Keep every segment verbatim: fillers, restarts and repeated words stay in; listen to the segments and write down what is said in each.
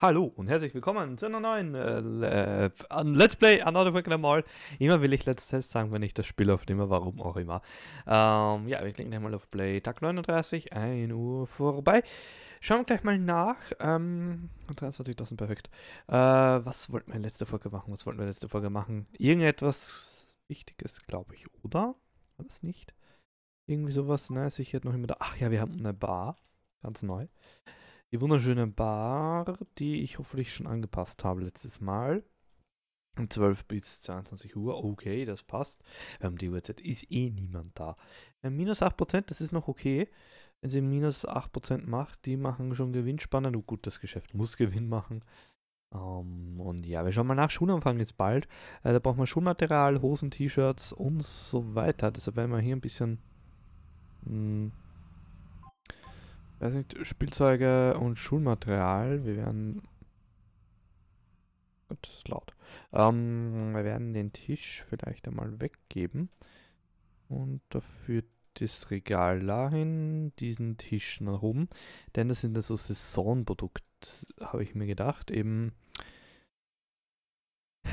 Hallo und herzlich willkommen zu einer neuen äh, Let's Play Another Brick in the Mall. Immer will ich Let's Test sagen, wenn ich das Spiel aufnehme, warum auch immer. Ähm, ja, wir klicken gleich mal auf Play. Tag neununddreißig, ein Uhr vorbei. Schauen wir gleich mal nach. Ähm, dreiundzwanzigtausend, perfekt. Äh, was wollten wir letzte Folge machen? Was wollten wir letzte Folge machen? Irgendetwas Wichtiges, glaube ich, oder? War das nicht? Irgendwie sowas, ne? Ich hätte noch immer da. Ach ja, wir haben eine Bar. Ganz neu. Die wunderschöne Bar, die ich hoffentlich schon angepasst habe letztes Mal. Um zwölf bis zweiundzwanzig Uhr. Okay, das passt. Ähm, die Uhrzeit ist eh niemand da. Ähm, minus acht Prozent, das ist noch okay. Wenn sie minus acht Prozent macht, die machen schon Gewinn spannend. Oh gut, das Geschäft muss Gewinn machen. Ähm, und ja, wir schauen mal nach. Schulanfang ist bald. Äh, da braucht man Schulmaterial, Hosen, T-Shirts und so weiter. Deshalb werden wir hier ein bisschen... Mh, weiß nicht, Spielzeuge und Schulmaterial, wir werden... Gott, das ist laut. Ähm, wir werden den Tisch vielleicht einmal weggeben und dafür das Regal dahin, diesen Tisch nach oben, denn das sind ja so Saisonprodukte, habe ich mir gedacht, eben,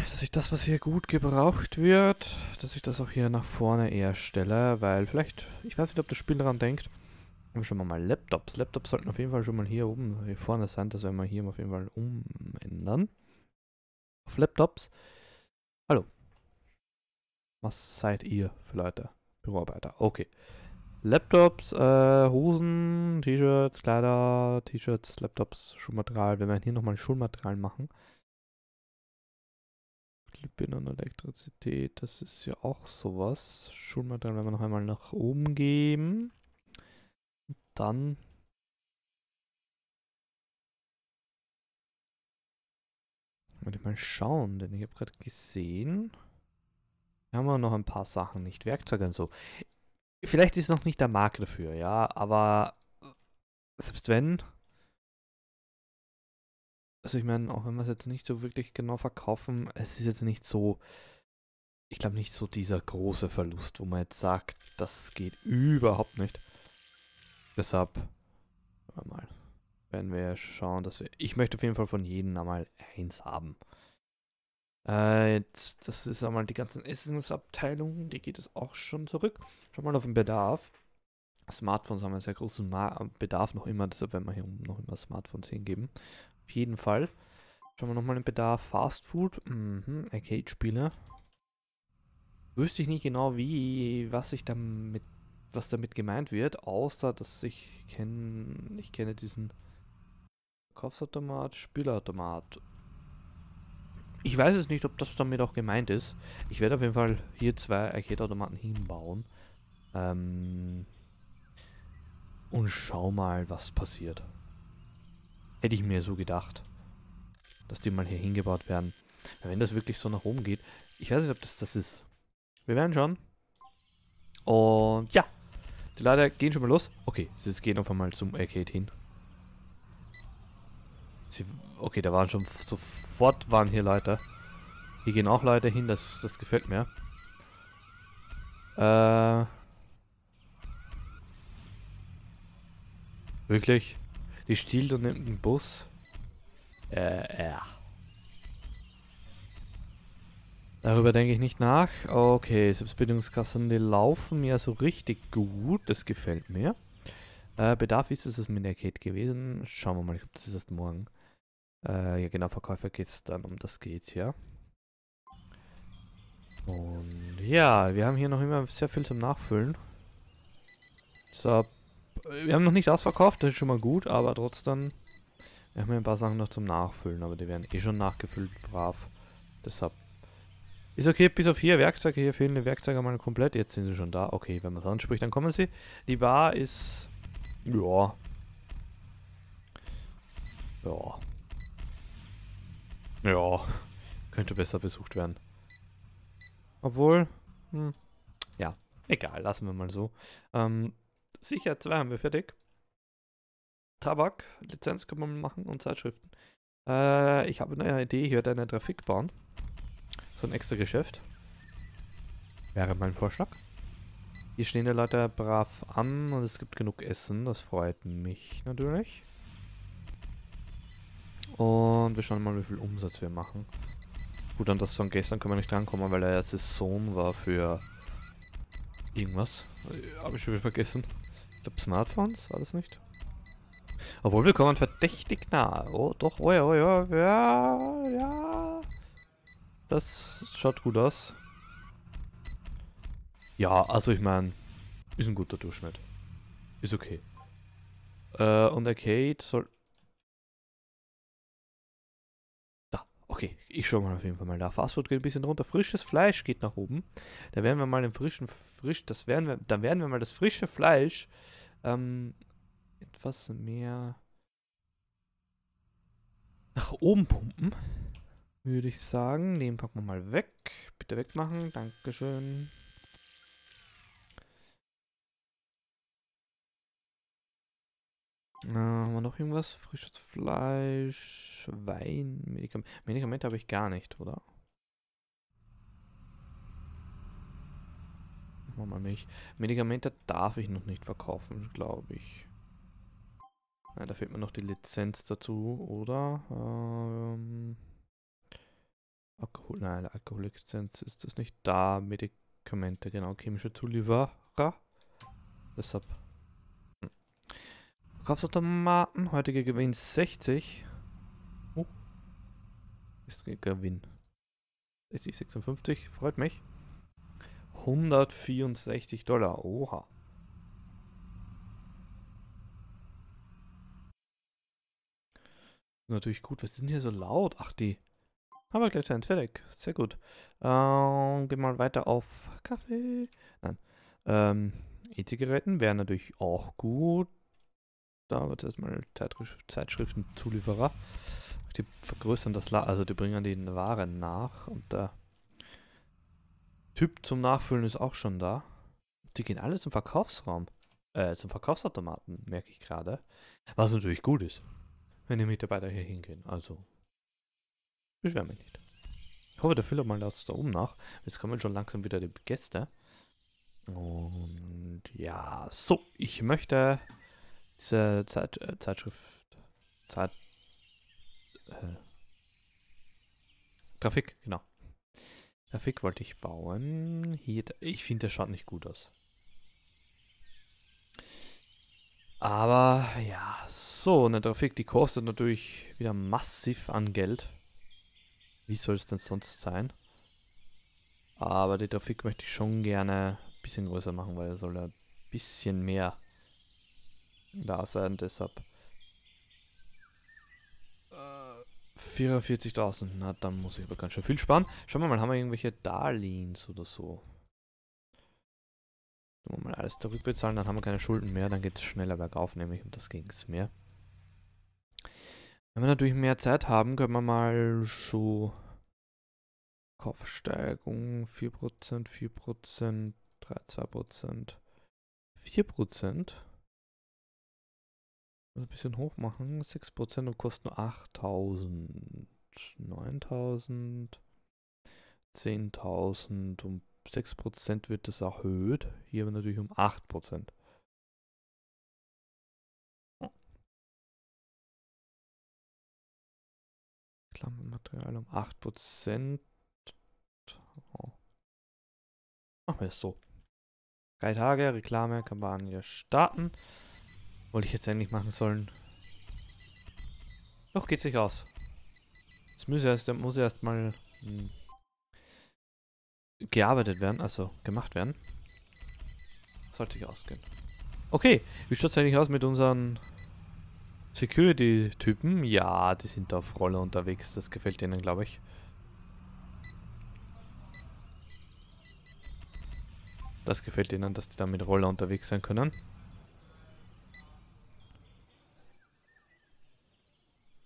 dass ich das, was hier gut gebraucht wird, dass ich das auch hier nach vorne eher stelle, weil vielleicht, ich weiß nicht, ob das Spiel daran denkt. Schon mal, mal Laptops. Laptops sollten auf jeden Fall schon mal hier oben, hier vorne sein. Das werden wir hier auf jeden Fall umändern. Auf Laptops. Hallo. Was seid ihr für Leute? Büroarbeiter. Okay. Laptops, äh, Hosen, T-Shirts, Kleider, T-Shirts, Laptops, Schulmaterial. Wir werden hier nochmal Schulmaterial machen. Bin und Elektrizität. Das ist ja auch sowas. Schulmaterial werden wir noch einmal nach oben geben. Dann werde ich mal schauen, denn ich habe gerade gesehen, wir haben ja noch ein paar Sachen nicht, Werkzeuge und so. Vielleicht ist noch nicht der Markt dafür, ja, aber selbst wenn, also ich meine, auch wenn wir es jetzt nicht so wirklich genau verkaufen, es ist jetzt nicht so, ich glaube nicht so dieser große Verlust, wo man jetzt sagt, das geht überhaupt nicht. Deshalb mal, wenn wir schauen, dass wir... Ich möchte auf jeden Fall von jedem einmal eins haben. Äh, jetzt, das ist einmal die ganzen Essensabteilungen, die geht es auch schon zurück. Schauen wir mal auf den Bedarf. Smartphones haben einen sehr großen Ma- Bedarf noch immer, deshalb werden wir hier oben noch immer Smartphones hingeben. Auf jeden Fall. Schauen wir nochmal den Bedarf. Fast Food, mhm, Arcade-Spiele. Wüsste ich nicht genau, wie, was ich damit... was damit gemeint wird, außer dass ich kenne, ich kenne diesen Verkaufsautomat, Spielautomat. Ich weiß es nicht, ob das damit auch gemeint ist. Ich werde auf jeden Fall hier zwei Arcade-Automaten hinbauen. Ähm, und schau mal, was passiert. Hätte ich mir so gedacht, dass die mal hier hingebaut werden. Wenn das wirklich so nach oben geht, ich weiß nicht, ob das das ist. Wir werden schauen. Und ja. Die Leute gehen schon mal los. Okay, sie gehen einfach mal zum Arcade hin. Sie, okay, da waren schon sofort waren hier Leute. Hier gehen auch Leute hin, das, das gefällt mir. Äh. Wirklich? Die stiehlt und nimmt einen Bus. Äh, ja. Darüber denke ich nicht nach. Okay, Selbstbedienungskassen, die laufen mir so richtig gut. Das gefällt mir. Äh, Bedarf ist es mit der Kate gewesen. Schauen wir mal, ich glaube, das ist erst morgen. Äh, ja genau, Verkäufer geht es dann, um das geht's, ja. Und ja, wir haben hier noch immer sehr viel zum Nachfüllen. So, wir haben noch nicht ausverkauft, das ist schon mal gut, aber trotzdem, wir haben hier ein paar Sachen noch zum Nachfüllen, aber die werden eh schon nachgefüllt, brav. Deshalb. Ist okay, bis auf hier Werkzeuge, hier fehlen die Werkzeuge mal komplett. Jetzt sind sie schon da. Okay, wenn man es anspricht, dann kommen sie. Die Bar ist... Ja. Ja. Ja. Könnte besser besucht werden. Obwohl... Hm, ja, egal, lassen wir mal so. Ähm, sicher, zwei haben wir fertig. Tabak, Lizenz kann man machen und Zeitschriften. Äh, ich habe eine Idee, ich werde eine Trafik bauen. So ein extra Geschäft. Wäre mein Vorschlag. Hier stehen die Leute brav an und es gibt genug Essen. Das freut mich natürlich. Und wir schauen mal, wie viel Umsatz wir machen. Gut, an das von gestern können wir nicht drankommen, weil er ja Saison war für irgendwas. Habe ich schon wieder vergessen. Ich glaube Smartphones, war das nicht? Obwohl, wir kommen verdächtig nah. Oh, doch, oh ja, oh ja, ja, ja. Das schaut gut aus. Ja, also ich meine, ist ein guter Durchschnitt. Ist okay. Äh, und Arcade soll... Da, okay. Ich schau mal auf jeden Fall mal da. Fastfood geht ein bisschen runter. Frisches Fleisch geht nach oben. Da werden wir mal den frischen... Frisch, das werden wir... Da werden wir mal das frische Fleisch... Ähm... etwas mehr nach oben pumpen, würde ich sagen. Den packen wir mal weg. Bitte wegmachen. Dankeschön. Äh, haben wir noch irgendwas? Frisches Fleisch, Wein, Medikamente. Medikamente habe ich gar nicht, oder? Machen wir mal Milch. Medikamente darf ich noch nicht verkaufen, glaube ich. Ja, da fehlt mir noch die Lizenz dazu, oder? Ähm, Alkohol, nein, Alkohollizenz ist das nicht da. Medikamente, genau, chemische Zulieferer. Deshalb. Hm. Verkaufsautomaten, heutiger Gewinn sechzig. Oh. Ist Gewinn. sechzig, sechsundfünfzig, freut mich. hundertvierundsechzig Dollar, oha. Natürlich gut. Was ist denn hier so laut? Ach, die haben wir gleich fertig. Sehr gut. Ähm, gehen wir mal weiter auf Kaffee. Nein. Ähm, E-Zigaretten wären natürlich auch gut. Da wird erstmal Zeitschriften-Zulieferer. Die vergrößern das Lager, also die bringen die Waren nach. Und der Typ zum Nachfüllen ist auch schon da. Die gehen alle zum Verkaufsraum. Äh, zum Verkaufsautomaten, merke ich gerade. Was natürlich gut ist. Wenn die Mitarbeiter hier hingehen, also beschwer mich nicht. Ich hoffe, der Philipp mal das da oben nach. Jetzt kommen schon langsam wieder die Gäste. Und ja, so, ich möchte diese Zeit, äh, Zeitschrift, Zeit, äh, Grafik, genau. Grafik wollte ich bauen. Hier, ich finde, der schaut nicht gut aus. Aber ja, so eine Grafik, die kostet natürlich wieder massiv an Geld. Wie soll es denn sonst sein? Aber die Grafik möchte ich schon gerne ein bisschen größer machen, weil er soll ein bisschen mehr da sein. Deshalb vierundvierzigtausend, na dann muss ich aber ganz schön viel sparen. Schauen wir mal, haben wir irgendwelche Darlehens oder so? Wenn wir mal alles zurückbezahlen, dann haben wir keine Schulden mehr, dann geht es schneller bergauf, nämlich um das ging es mehr. Wenn wir natürlich mehr Zeit haben, können wir mal so Kaufsteigerung vier Prozent, vier Prozent, drei Komma zwei Prozent, vier Prozent ein bisschen hoch machen, sechs Prozent und kostet nur achttausend, neuntausend, zehntausend und sechs Prozent wird das erhöht, hier natürlich um acht Prozent. Klammermaterial um acht Prozent. Oh. Machen wir es so. Drei Tage, Reklame, Kampagne starten. Wollte ich jetzt endlich machen sollen. Doch, geht sich aus. Jetzt muss ich erst, muss ich erst mal... Hm, gearbeitet werden, also gemacht werden. Sollte sich ausgehen. Okay, wie schaut es eigentlich aus mit unseren Security-Typen? Ja, die sind da auf Rolle unterwegs, das gefällt denen, glaube ich. Das gefällt denen, dass die da mit Roller unterwegs sein können.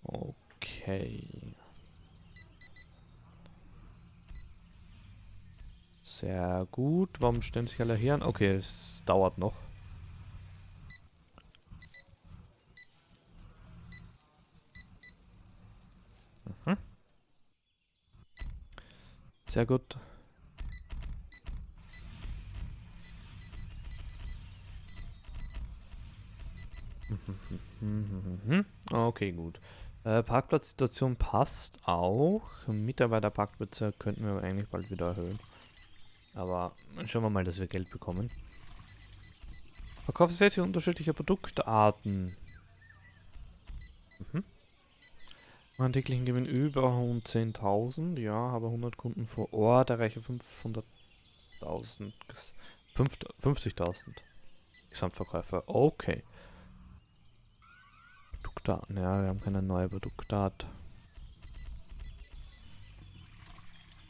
Okay. Sehr gut. Warum stellen sich alle hier an? Okay, es dauert noch. Mhm. Sehr gut. Okay, gut. Äh, Parkplatzsituation passt auch. Mitarbeiterparkplätze könnten wir eigentlich bald wieder erhöhen. Aber schauen wir mal, dass wir Geld bekommen. Verkaufsfläche für unterschiedliche Produktarten. Mhm. Mein täglichen Gewinn über hundertzehntausend. Ja, habe hundert Kunden vor Ort, erreiche fünfhunderttausend. fünfzigtausend. Gesamtverkäufer. Okay. Produktdaten. Ja, wir haben keine neue Produktdaten.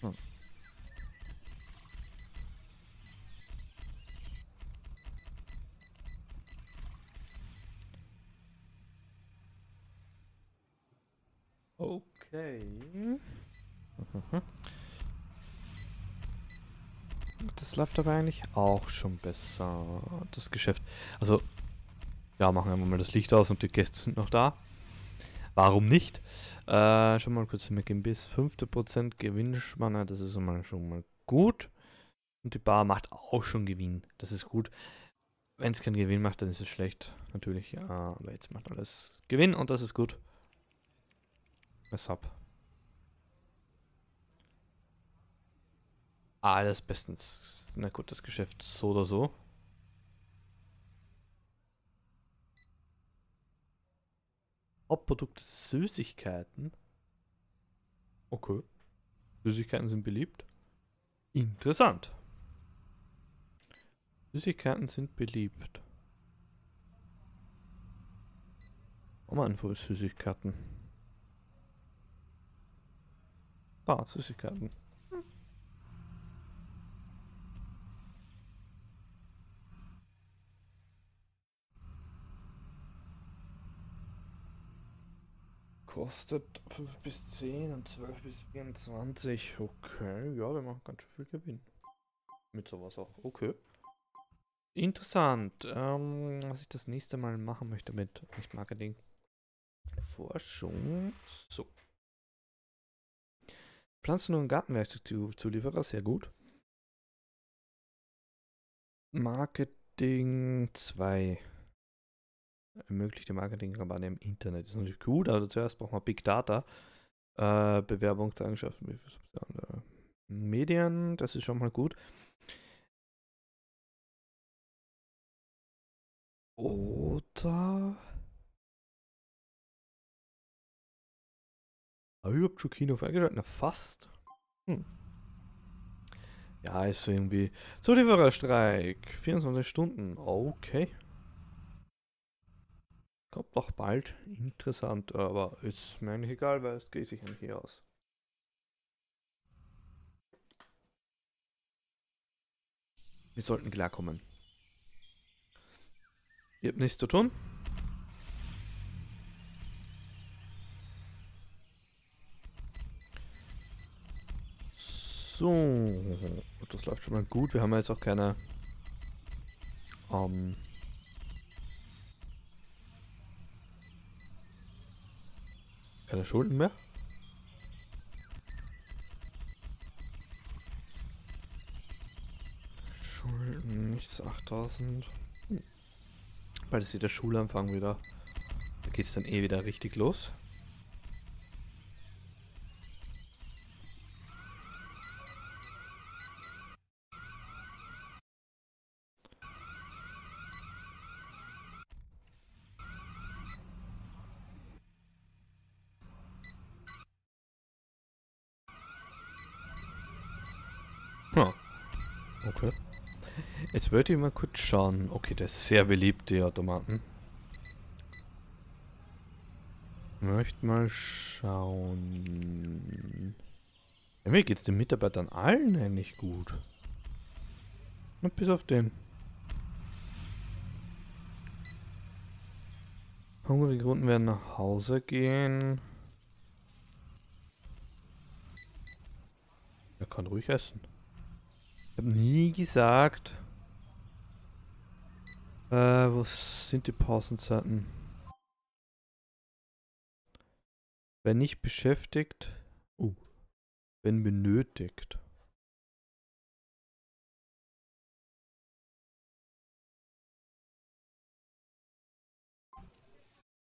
Hm. Okay. Das läuft aber eigentlich auch schon besser. Das Geschäft. Also, ja, machen wir mal das Licht aus und die Gäste sind noch da. Warum nicht? Äh, schon mal kurz mitgehen. Bis fünfzehn Prozent Gewinnspanne. Das ist schon mal, schon mal gut. Und die Bar macht auch schon Gewinn. Das ist gut. Wenn es keinen Gewinn macht, dann ist es schlecht. Natürlich, ja. Aber jetzt macht alles Gewinn und das ist gut. Weshalb? Alles bestens. Na gut, das Geschäft so oder so. Hauptprodukt Süßigkeiten. Okay. Süßigkeiten sind beliebt. Interessant. Süßigkeiten sind beliebt. Oh man, voll Süßigkeiten. Ah, Süßigkeiten. Hm. Kostet fünf bis zehn und zwölf bis vierundzwanzig. Okay, ja, wir machen ganz schön viel Gewinn. Mit sowas auch. Okay. Interessant. Ähm, was ich das nächste Mal machen möchte mit Marketing. Forschung. So. Pflanzen- und Gartenwerkzeugzulieferer, sehr gut. Marketing zwei. Ermöglichte Marketingrabatte im Internet. Ist natürlich gut, aber zuerst brauchen wir Big Data. Äh, Bewerbungseigenschaften. Medien, das ist schon mal gut. Oder... Habe ich überhaupt schon Kino freigeschaltet? Na fast. Hm. Ja, ist so irgendwie... Zuliefererstreik. vierundzwanzig Stunden. Okay. Kommt doch bald. Interessant, aber ist mir eigentlich egal, weil es geht sich nicht hier aus. Wir sollten klarkommen. Ihr habt nichts zu tun. So, das läuft schon mal gut. Wir haben ja jetzt auch keine ähm, keine Schulden mehr. Schulden, nichts, achttausend. Hm. Bald ist wieder Schulanfang wieder. Da geht es dann eh wieder richtig los. Okay. Jetzt würde ich mal kurz schauen. Okay, der ist sehr beliebt, die Automaten. Möchte mal schauen. Ja, mir geht's den Mitarbeitern allen eigentlich gut. Und bis auf den. Hungrige Kunden werden nach Hause gehen. Er kann ruhig essen. Ich habe nie gesagt, äh, wo sind die Pausenzeiten? Wenn nicht beschäftigt, uh, wenn benötigt.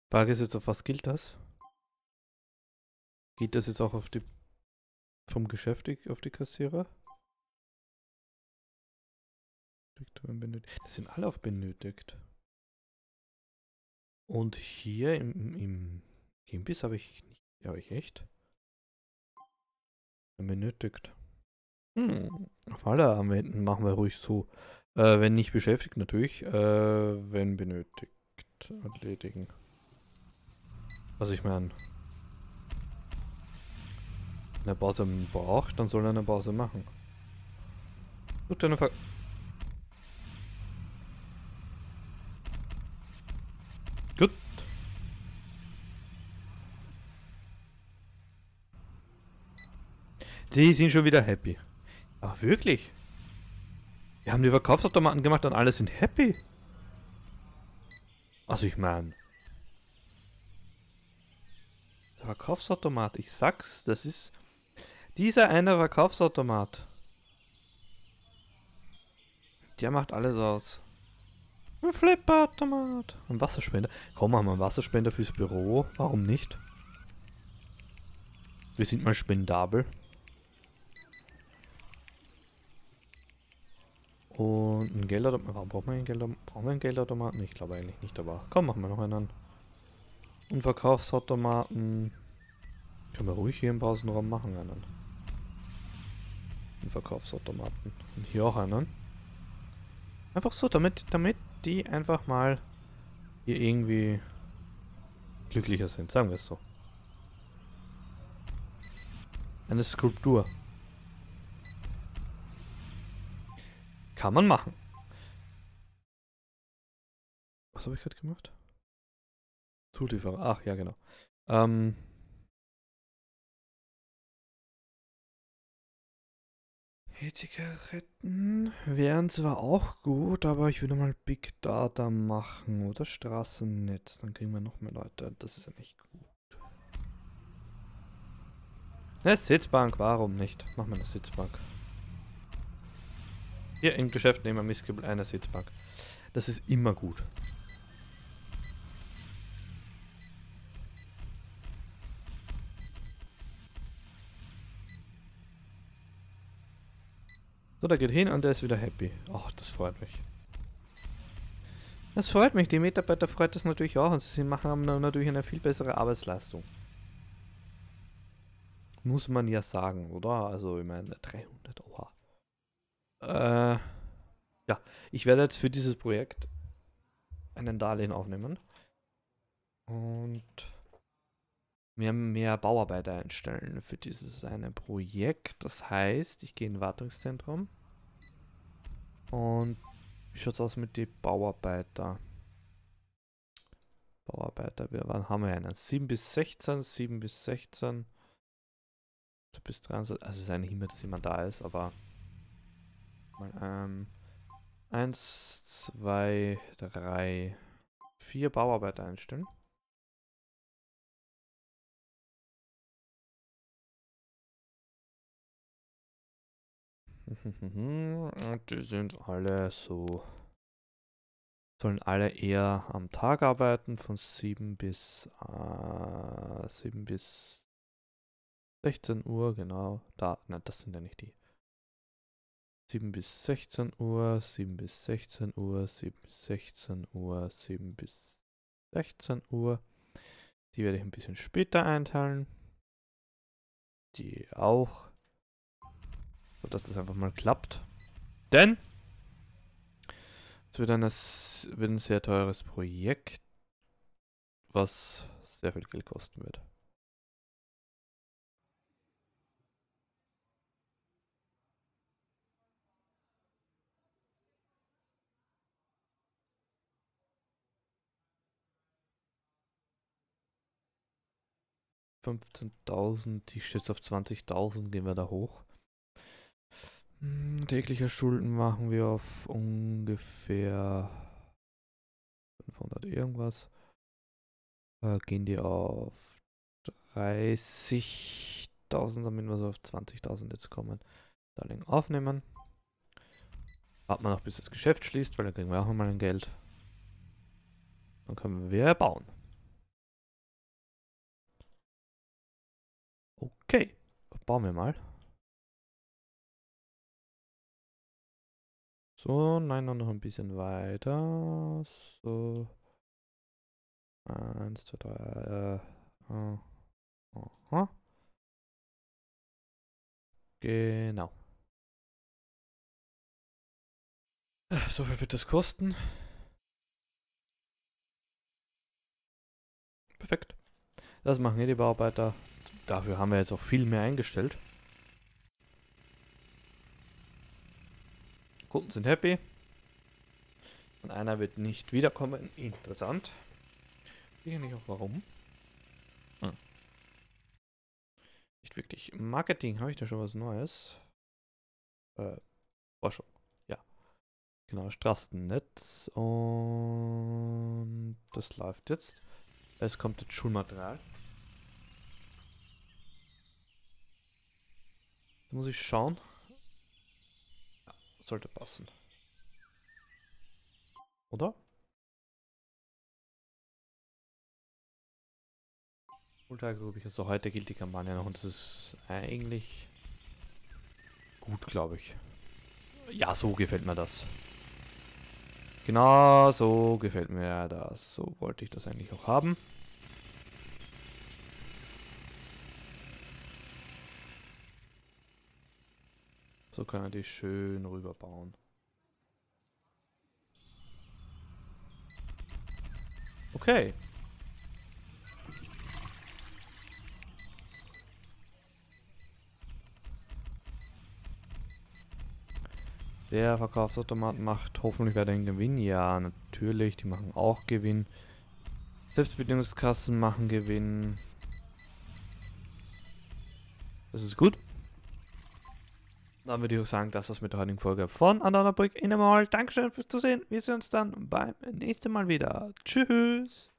Frage ist jetzt, auf was gilt das? Geht das jetzt auch auf die vom Geschäft auf die Kassierer? Das sind alle auf benötigt. Und hier im, im Imbiss habe ich nicht. Habe ich echt? Benötigt. Hm. Auf alle Anwenden machen wir ruhig so. Äh, wenn nicht beschäftigt, natürlich. Äh, wenn benötigt. Erledigen. Was ich meine. Wenn er Pause braucht, dann soll er eine Pause machen. Gut, dann ver. Gut. Die sind schon wieder happy. Ach, wirklich? Wir haben die Verkaufsautomaten gemacht und alle sind happy. Also ich meine. Verkaufsautomat, ich sag's, das ist dieser eine Verkaufsautomat. Der macht alles aus. Ein Flipperautomat. Ein Wasserspender. Komm mal, ein Wasserspender fürs Büro. Warum nicht? Wir sind mal spendabel. Und ein Geldautomat. Brauchen wir einen Geldautomaten? Brauchen wir einen Geldautomaten? Ich glaube eigentlich nicht, aber komm, machen wir noch einen an. Und Verkaufsautomaten. Können wir ruhig hier im Pausenraum machen einen. Einen Verkaufsautomaten. Und hier auch einen. Einfach so, damit, damit die einfach mal hier irgendwie glücklicher sind. Sagen wir es so. Eine Skulptur. Kann man machen. Was habe ich gerade gemacht? Zulieferer. Ach ja, genau. Ähm. Zigaretten wären zwar auch gut, aber ich würde mal Big Data machen oder Straßennetz. Dann kriegen wir noch mehr Leute. Das ist ja nicht gut. Eine Sitzbank, warum nicht? Machen wir eine Sitzbank. Hier im Geschäft nehmen wir Mistgebel eine Sitzbank. Das ist immer gut. So, der geht hin und der ist wieder happy. Ach, das freut mich. Das freut mich. Die Mitarbeiter freut das natürlich auch. Und sie machen natürlich eine viel bessere Arbeitsleistung. Muss man ja sagen, oder? Also, ich meine, dreihundert Euro. Äh, ja, ich werde jetzt für dieses Projekt einen Darlehen aufnehmen. Und mehr, mehr Bauarbeiter einstellen für dieses eine Projekt. Das heißt, ich gehe in ein Wartungszentrum. Und wie schaut es aus mit den Bauarbeiter? Bauarbeiter, wir wann haben wir einen? sieben bis sechzehn, sieben bis sechzehn. Bis dreiundzwanzig. Also es ist eigentlich immer, dass jemand da ist, aber mal, ähm, eins, zwei, drei, vier Bauarbeiter einstellen. Und die sind alle so, sollen alle eher am Tag arbeiten, von sieben bis sechzehn Uhr, genau, da, nein, das sind ja nicht die. sieben bis sechzehn Uhr, sieben bis sechzehn Uhr, sieben bis sechzehn Uhr, sieben bis sechzehn Uhr. Die werde ich ein bisschen später einteilen. Die auch. So, dass das einfach mal klappt. Denn es wird, eine, wird ein sehr teures Projekt, was sehr viel Geld kosten wird. fünfzehntausend, die steht auf zwanzigtausend, gehen wir da hoch. Täglicher Schulden machen wir auf ungefähr fünfhundert irgendwas. Äh, gehen die auf dreißigtausend, damit wir so auf zwanzigtausend jetzt kommen. Darlehen aufnehmen. Warten wir noch, bis das Geschäft schließt, weil dann kriegen wir auch nochmal ein Geld. Dann können wir bauen. Okay, bauen wir mal. So, nein, noch ein bisschen weiter. So. Eins, zwei, drei. Äh, äh, aha. Genau. So viel wird das kosten. Perfekt. Das machen hier die Bauarbeiter. Dafür haben wir jetzt auch viel mehr eingestellt. Kunden sind happy. Und einer wird nicht wiederkommen. Interessant. Ich weiß nicht auch warum. Hm. Nicht wirklich. Marketing, habe ich da schon was Neues? Äh, Forschung. Ja. Genau, Straßennetz. Und das läuft jetzt. Es kommt jetzt Schulmaterial. Da muss ich schauen. Ja, sollte passen. Oder? Also heute gilt die Kampagne noch und es ist eigentlich gut, glaube ich. Ja, so gefällt mir das. Genau so gefällt mir das. So wollte ich das eigentlich auch haben. So kann man die schön rüberbauen. Okay. Der Verkaufsautomat macht hoffentlich weiterhin Gewinn. Ja, natürlich, die machen auch Gewinn. Selbstbedienungskassen machen Gewinn. Das ist gut. Dann würde ich auch sagen, das war's mit der heutigen Folge von Another Brick in the Mall. Dankeschön fürs Zusehen. Wir sehen uns dann beim nächsten Mal wieder. Tschüss.